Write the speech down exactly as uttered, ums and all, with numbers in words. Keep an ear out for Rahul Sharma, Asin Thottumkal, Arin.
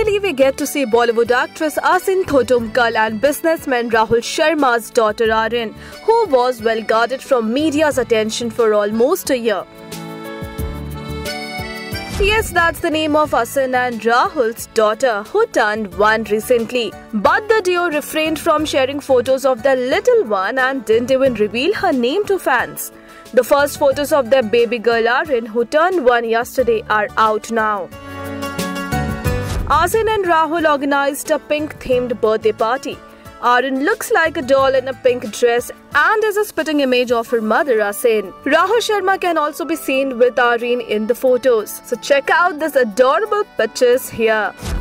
Finally, we get to see Bollywood actress Asin Thottumkal and businessman Rahul Sharma's daughter Arin, who was well guarded from media's attention for almost a year. Yes, that's the name of Asin and Rahul's daughter, who turned one recently. But the duo refrained from sharing photos of their little one and didn't even reveal her name to fans. The first photos of their baby girl Arin, who turned one yesterday, are out now. Asin and Rahul organized a pink-themed birthday party. Arin looks like a doll in a pink dress and is a spitting image of her mother Asin. Rahul Sharma can also be seen with Arin in the photos. So check out these adorable pictures here.